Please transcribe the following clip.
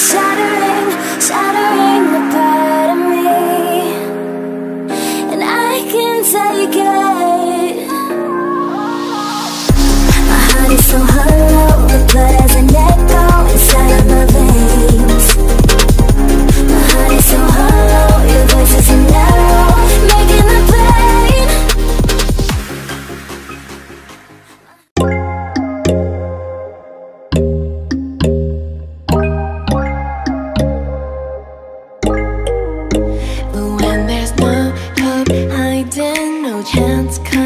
shattering the part of me, and I can't take it. My heart is so hollow, the blood has an echo inside of my veins. My heart is so hollow, your voice is an arrow, making the pain. Chance